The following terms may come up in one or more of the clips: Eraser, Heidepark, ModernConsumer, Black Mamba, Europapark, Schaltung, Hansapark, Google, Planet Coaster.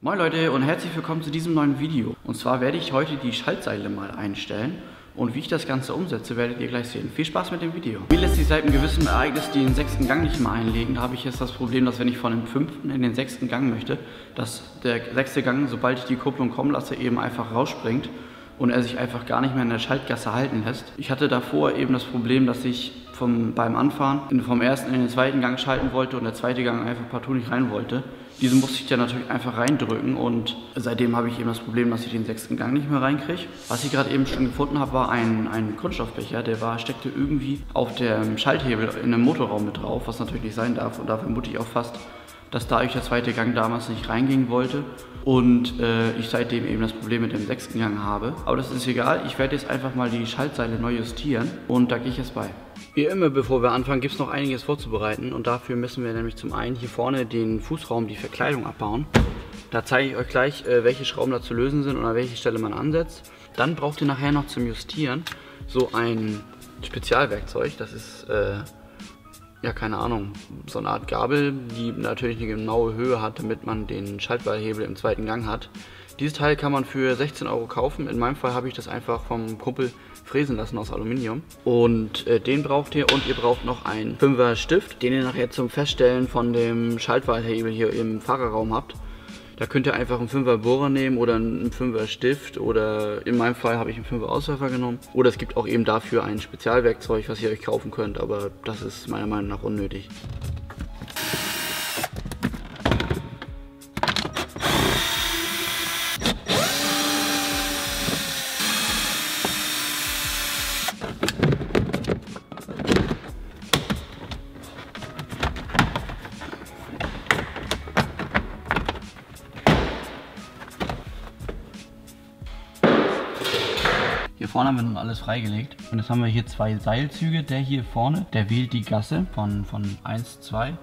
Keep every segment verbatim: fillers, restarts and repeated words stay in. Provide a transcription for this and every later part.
Moin Leute und herzlich willkommen zu diesem neuen Video. Und zwar werde ich heute die Schaltseile mal einstellen und wie ich das Ganze umsetze, werdet ihr gleich sehen. Viel Spaß mit dem Video. Mir lässt sich seit einem gewissen Ereignis den sechsten Gang nicht mehr einlegen. Da habe ich jetzt das Problem, dass wenn ich von dem fünften in den sechsten Gang möchte, dass der sechste Gang, sobald ich die Kupplung kommen lasse, eben einfach rausspringt und er sich einfach gar nicht mehr in der Schaltgasse halten lässt. Ich hatte davor eben das Problem, dass ich vom, beim Anfahren vom ersten in den zweiten Gang schalten wollte und der zweite Gang einfach partout nicht rein wollte. Diesen musste ich dann natürlich einfach reindrücken und seitdem habe ich eben das Problem, dass ich den sechsten Gang nicht mehr reinkriege. Was ich gerade eben schon gefunden habe, war ein, ein Kunststoffbecher, der war, steckte irgendwie auf dem Schalthebel in einem Motorraum mit drauf, was natürlich nicht sein darf, und da vermute ich auch fast, dass da ich der zweite Gang damals nicht reingehen wollte und äh, ich seitdem eben das Problem mit dem sechsten Gang habe. Aber das ist egal, ich werde jetzt einfach mal die Schaltseile neu justieren und da gehe ich jetzt bei. Wie immer, bevor wir anfangen, gibt es noch einiges vorzubereiten und dafür müssen wir nämlich zum einen hier vorne den Fußraum, die Verkleidung abbauen. Da zeige ich euch gleich, äh, welche Schrauben da zu lösen sind und an welche Stelle man ansetzt. Dann braucht ihr nachher noch zum Justieren so ein Spezialwerkzeug, das ist... Äh, ja, keine Ahnung, so eine Art Gabel, die natürlich eine genaue Höhe hat, damit man den Schaltballhebel im zweiten Gang hat. Dieses Teil kann man für sechzehn Euro kaufen. In meinem Fall habe ich das einfach vom Kumpel fräsen lassen aus Aluminium. Und äh, den braucht ihr, und ihr braucht noch einen fünfer Stift, den ihr nachher zum Feststellen von dem Schaltballhebel hier im Fahrerraum habt. Da könnt ihr einfach einen fünfer Bohrer nehmen oder einen fünfer Stift, oder in meinem Fall habe ich einen fünfer Auswerfer genommen. Oder es gibt auch eben dafür ein Spezialwerkzeug, was ihr euch kaufen könnt, aber das ist meiner Meinung nach unnötig. Hier vorne haben wir nun alles freigelegt und jetzt haben wir hier zwei Seilzüge. Der hier vorne, der wählt die Gasse von, von eins, zwei,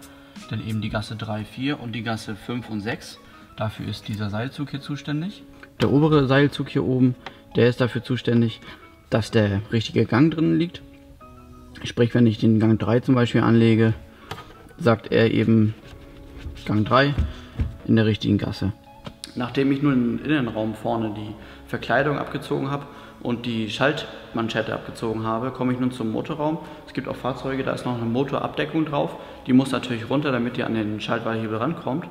dann eben die Gasse drei, vier und die Gasse fünf und sechs. Dafür ist dieser Seilzug hier zuständig. Der obere Seilzug hier oben, der ist dafür zuständig, dass der richtige Gang drin liegt. Sprich, wenn ich den Gang drei zum Beispiel anlege, sagt er eben Gang drei in der richtigen Gasse. Nachdem ich nur im Innenraum vorne die Verkleidung abgezogen habe und die Schaltmanschette abgezogen habe, komme ich nun zum Motorraum. Es gibt auch Fahrzeuge, da ist noch eine Motorabdeckung drauf. Die muss natürlich runter, damit ihr an den Schaltballhebel rankommt.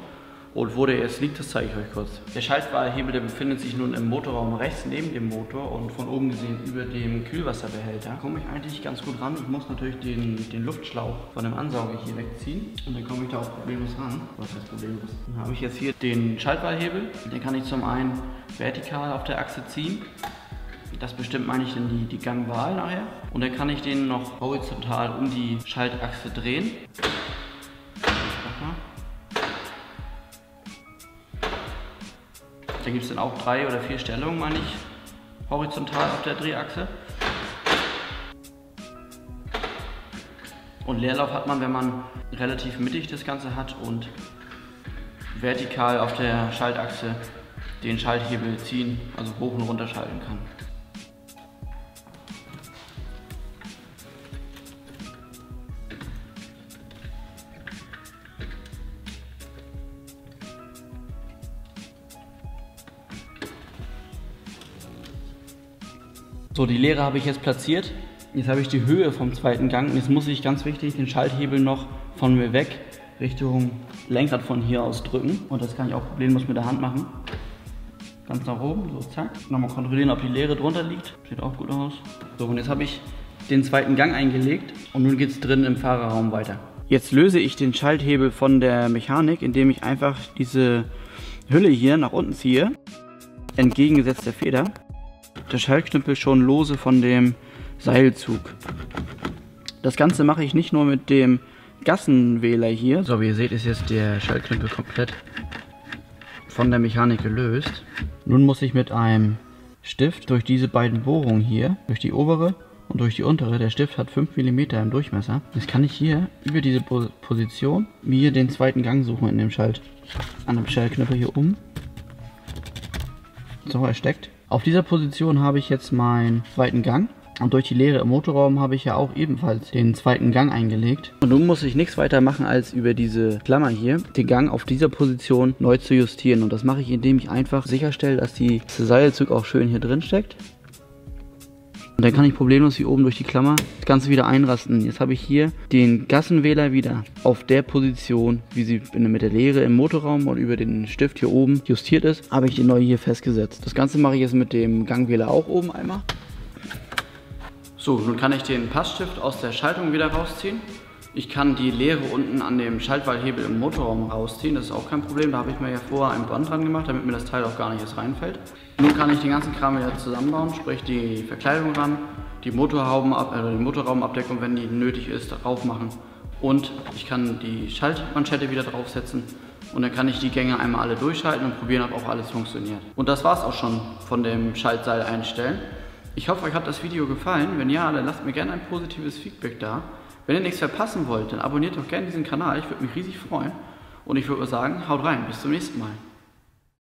Und wo der jetzt liegt, das zeige ich euch kurz. Der Schaltballhebel, der befindet sich nun im Motorraum rechts neben dem Motor und von oben gesehen über dem Kühlwasserbehälter. Da komme ich eigentlich ganz gut ran. Ich muss natürlich den, den Luftschlauch von dem Ansauger hier wegziehen und dann komme ich da auch problemlos ran. Was heißt problemlos? Dann habe ich jetzt hier den Schaltballhebel. Den kann ich zum einen vertikal auf der Achse ziehen. Das bestimmt, meine ich, dann die, die Gangwahl nachher. Und dann kann ich den noch horizontal um die Schaltachse drehen. Da gibt es dann auch drei oder vier Stellungen, meine ich, horizontal auf der Drehachse. Und Leerlauf hat man, wenn man relativ mittig das Ganze hat und vertikal auf der Schaltachse den Schalthebel ziehen, also hoch und runter schalten kann. So, die Leere habe ich jetzt platziert. Jetzt habe ich die Höhe vom zweiten Gang. Jetzt muss ich, ganz wichtig, den Schalthebel noch von mir weg Richtung Lenkrad von hier aus drücken. Und das kann ich auch problemlos mit der Hand machen. Ganz nach oben, so zack. Nochmal kontrollieren, ob die Leere drunter liegt. Sieht auch gut aus. So, und jetzt habe ich den zweiten Gang eingelegt und nun geht es drin im Fahrerraum weiter. Jetzt löse ich den Schalthebel von der Mechanik, indem ich einfach diese Hülle hier nach unten ziehe. Entgegengesetzt der Feder. Der Schaltknüppel schon lose von dem Seilzug. Das Ganze mache ich nicht nur mit dem Gassenwähler hier. So, wie ihr seht, ist jetzt der Schaltknüppel komplett von der Mechanik gelöst. Nun muss ich mit einem Stift durch diese beiden Bohrungen hier, durch die obere und durch die untere, der Stift hat fünf Millimeter im Durchmesser. Jetzt kann ich hier über diese Position mir den zweiten Gang suchen in dem Schalt, an dem Schaltknüppel hier oben. So, er steckt. Auf dieser Position habe ich jetzt meinen zweiten Gang Und durch die Leere im Motorraum habe ich ja auch ebenfalls den zweiten Gang eingelegt. Und nun muss ich nichts weiter machen, als über diese Klammer hier den Gang auf dieser Position neu zu justieren. Und das mache ich, indem ich einfach sicherstelle, dass die, dass der Seilzug auch schön hier drin steckt. Und dann kann ich problemlos hier oben durch die Klammer das Ganze wieder einrasten. Jetzt habe ich hier den Gassenwähler wieder auf der Position, wie sie mit der Leere im Motorraum und über den Stift hier oben justiert ist, habe ich den neu hier festgesetzt. Das Ganze mache ich jetzt mit dem Gangwähler auch oben einmal. So, nun kann ich den Passstift aus der Schaltung wieder rausziehen. Ich kann die Leere unten an dem Schaltwallhebel im Motorraum rausziehen, das ist auch kein Problem. Da habe ich mir ja vorher ein Band dran gemacht, damit mir das Teil auch gar nicht erst reinfällt. Nun kann ich den ganzen Kram wieder zusammenbauen, sprich die Verkleidung ran, die Motorhaubenab also die Motorraumabdeckung, wenn die nötig ist, drauf machen. Und ich kann die Schaltmanschette wieder draufsetzen und dann kann ich die Gänge einmal alle durchschalten und probieren, ob auch alles funktioniert. Und das war es auch schon von dem Schaltseil einstellen. Ich hoffe, euch hat das Video gefallen. Wenn ja, dann lasst mir gerne ein positives Feedback da. Wenn ihr nichts verpassen wollt, dann abonniert doch gerne diesen Kanal. Ich würde mich riesig freuen. Und ich würde sagen, haut rein, bis zum nächsten Mal.